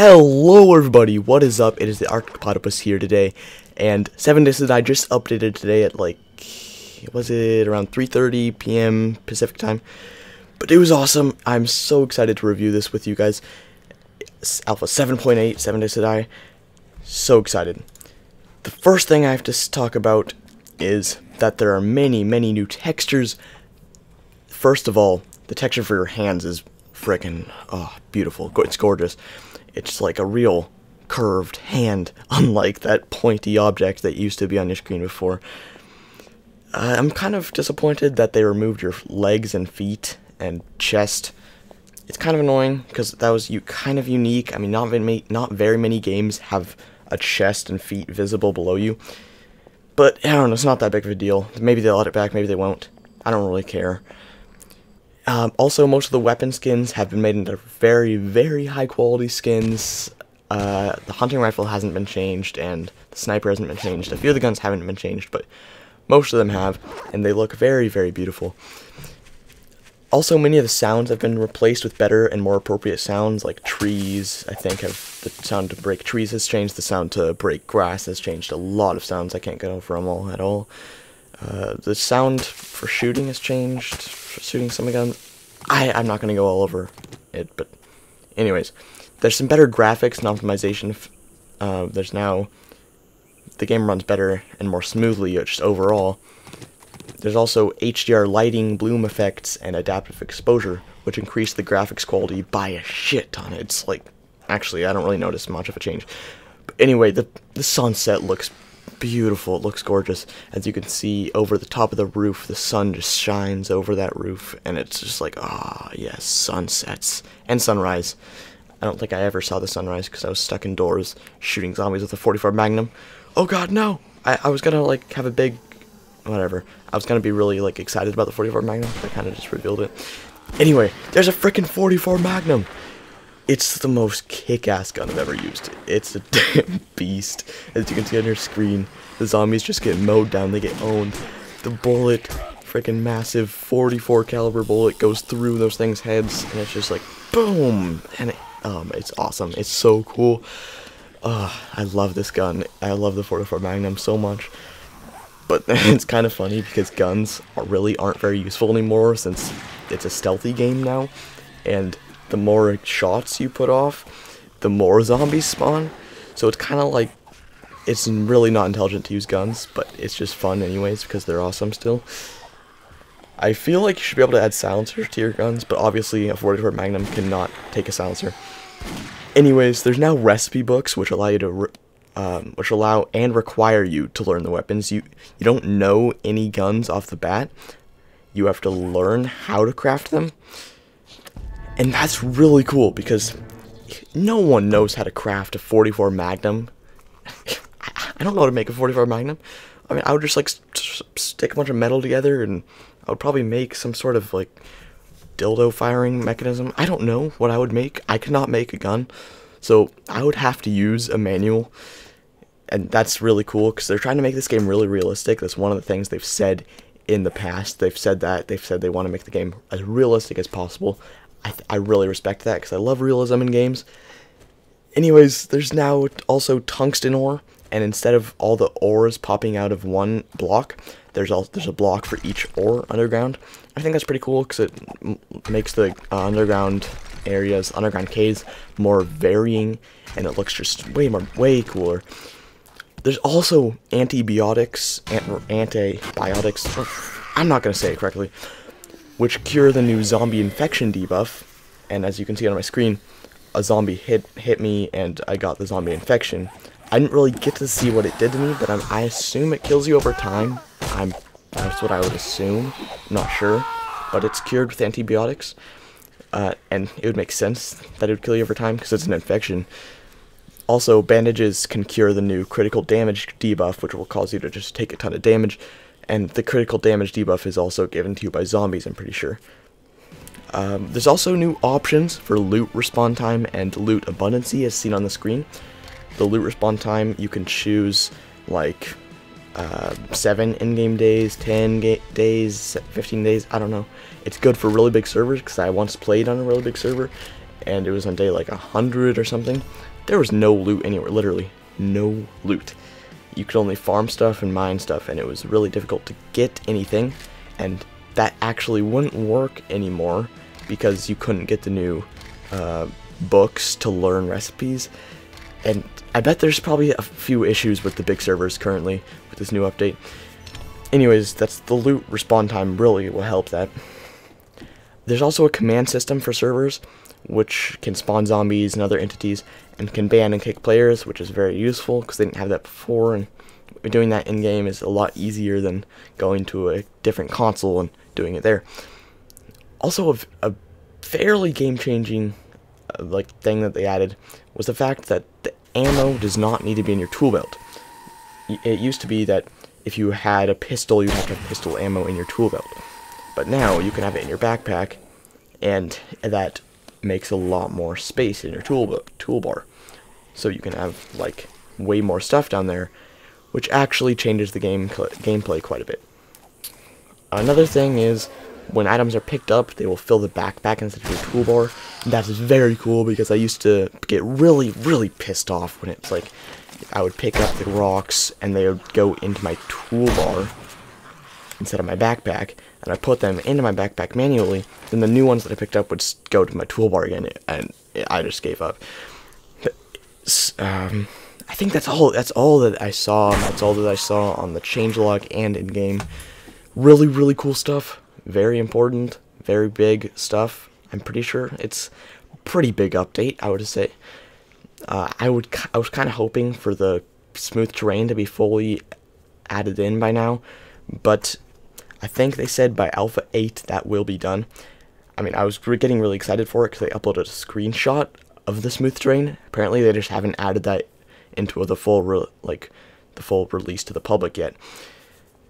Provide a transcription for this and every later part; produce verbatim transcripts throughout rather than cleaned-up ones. Hello everybody, what is up? It is the Arctic Platypus here today, and Seven Days to Die just updated today at like, was it around three thirty p m Pacific time? But it was awesome. I'm so excited to review this with you guys. It's Alpha seven point eight, Seven Days to Die. So excited. The first thing I have to talk about is that there are many, many new textures. First of all, the texture for your hands is frickin' oh, beautiful. It's gorgeous. It's like a real curved hand, unlike that pointy object that used to be on your screen before. Uh, I'm kind of disappointed that they removed your legs and feet and chest. It's kind of annoying because that was you kind of unique. I mean, not very, not very many games have a chest and feet visible below you. But I don't know, it's not that big of a deal. Maybe they'll add it back, maybe they won't. I don't really care. Um, also, most of the weapon skins have been made into very, very high-quality skins. Uh, the hunting rifle hasn't been changed, and the sniper hasn't been changed. A few of the guns haven't been changed, but most of them have, and they look very, very beautiful. Also, many of the sounds have been replaced with better and more appropriate sounds, like trees. I think have the sound to break trees has changed, the sound to break grass has changed. A lot of sounds, I can't get over them all at all. Uh, the sound for shooting has changed, for shooting some guns. I, I'm not going to go all over it, but anyways, there's some better graphics and optimization. Uh, there's now, the game runs better and more smoothly, just overall. There's also H D R lighting, bloom effects, and adaptive exposure, which increase the graphics quality by a shit ton. It's like, actually, I don't really notice much of a change. But anyway, the, the sunset looks beautiful. It looks gorgeous. As you can see, over the top of the roof, the sun just shines over that roof, and it's just like, ah, yes, sunsets and sunrise. I don't think I ever saw the sunrise because I was stuck indoors shooting zombies with a forty-four Magnum. Oh god, no! I, I was gonna, like, have a big, whatever. I was gonna be really, like, excited about the forty-four Magnum, but I kind of just revealed it. Anyway, there's a freaking forty-four Magnum! It's the most kick-ass gun I've ever used. It's a damn beast. As you can see on your screen, the zombies just get mowed down, they get owned. The bullet, freaking massive forty-four caliber bullet goes through those things' heads, and it's just like, boom! And it, um, it's awesome, it's so cool. Uh, I love this gun, I love the forty-four Magnum so much. But it's kind of funny because guns are, really aren't very useful anymore since it's a stealthy game now, and the more shots you put off, the more zombies spawn. So it's kind of like, it's really not intelligent to use guns, but it's just fun anyways because they're awesome still. I feel like you should be able to add silencer to your guns, but obviously a forty-four Magnum cannot take a silencer. Anyways, there's now recipe books which allow you to, re um, which allow and require you to learn the weapons. You you don't know any guns off the bat. You have to learn how to craft them. And that's really cool because no one knows how to craft a forty-four Magnum. I don't know how to make a forty-four Magnum. I mean, I would just like st stick a bunch of metal together, and I would probably make some sort of like dildo firing mechanism. I don't know what I would make. I cannot make a gun, so I would have to use a manual. And that's really cool because they're trying to make this game really realistic. That's one of the things they've said in the past. They've said that they've said they want to make the game as realistic as possible. I, th I really respect that because I love realism in games. Anyways, there's now also tungsten ore, and instead of all the ores popping out of one block, there's all there's a block for each ore underground. I think that's pretty cool because it m makes the uh, underground areas, underground caves, more varying, and it looks just way more way cooler. There's also antibiotics, ant antibiotics. I'm not gonna say it correctly. Which cure the new zombie infection debuff, and as you can see on my screen, a zombie hit hit me and I got the zombie infection. I didn't really get to see what it did to me, but I'm, I assume it kills you over time. I'm that's what I would assume. I'm not sure, but it's cured with antibiotics, uh, and it would make sense that it would kill you over time because it's an infection. Also, bandages can cure the new critical damage debuff, which will cause you to just take a ton of damage. And the critical damage debuff is also given to you by zombies, I'm pretty sure. Um, there's also new options for loot respawn time and loot abundancy, as seen on the screen. The loot respawn time, you can choose, like, uh, seven in-game days, ten days, fifteen days, I don't know. It's good for really big servers, because I once played on a really big server, and it was on day like a hundred or something, there was no loot anywhere, literally no loot. You could only farm stuff and mine stuff, and it was really difficult to get anything, and that actually wouldn't work anymore because you couldn't get the new uh, books to learn recipes. And I bet there's probably a few issues with the big servers currently with this new update. Anyways, that's the loot. Respawn time really will help that. There's also a command system for servers, which can spawn zombies and other entities, and can ban and kick players, which is very useful because they didn't have that before, and doing that in-game is a lot easier than going to a different console and doing it there. Also, a, a fairly game-changing uh, like thing that they added was the fact that the ammo does not need to be in your tool belt. It used to be that if you had a pistol, you'd have to have pistol ammo in your tool belt, but now you can have it in your backpack, and that makes a lot more space in your tool toolbar, so you can have like way more stuff down there, which actually changes the game gameplay quite a bit. Another thing is, when items are picked up, they will fill the backpack instead of your toolbar, and that is very cool because I used to get really, really pissed off when it's like I would pick up the rocks and they would go into my toolbar instead of my backpack, and I put them into my backpack manually, then the new ones that I picked up would go to my toolbar again, and I just gave up. Um, I think that's all, that's all that I saw, that's all that I saw on the changelog and in-game. Really, really cool stuff, very important, very big stuff. I'm pretty sure it's a pretty big update, I would say. Uh, I, would, I was kind of hoping for the smooth terrain to be fully added in by now, but I think they said by Alpha eight that will be done. I mean, I was getting really excited for it because they uploaded a screenshot of the smooth terrain. Apparently, they just haven't added that into the full re like the full release to the public yet.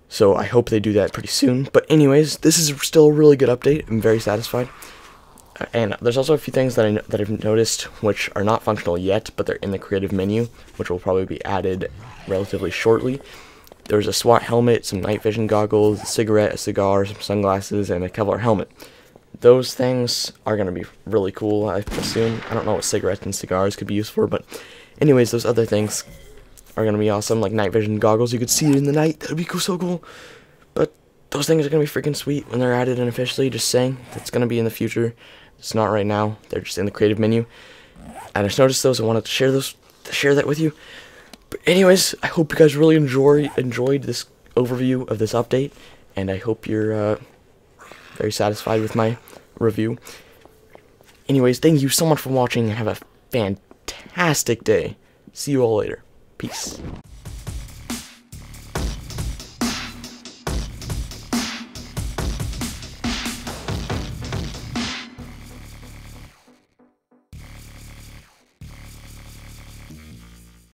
So I hope they do that pretty soon. But anyways, this is still a really good update. I'm very satisfied. And there's also a few things that I no that I've noticed which are not functional yet, but they're in the creative menu, which will probably be added relatively shortly. There's a SWAT helmet, some night vision goggles, a cigarette, a cigar, some sunglasses, and a Kevlar helmet. Those things are going to be really cool, I assume. I don't know what cigarettes and cigars could be used for, but anyways, those other things are going to be awesome, like night vision goggles. You could see it in the night. That would be cool, so cool. But those things are going to be freaking sweet when they're added in officially, just saying. That's going to be in the future. It's not right now. They're just in the creative menu. I just noticed those. I wanted to share those, share that with you. But anyways, I hope you guys really enjoy enjoyed this overview of this update, and I hope you're uh, very satisfied with my review. Anyways, thank you so much for watching, and have a fantastic day. See you all later. Peace.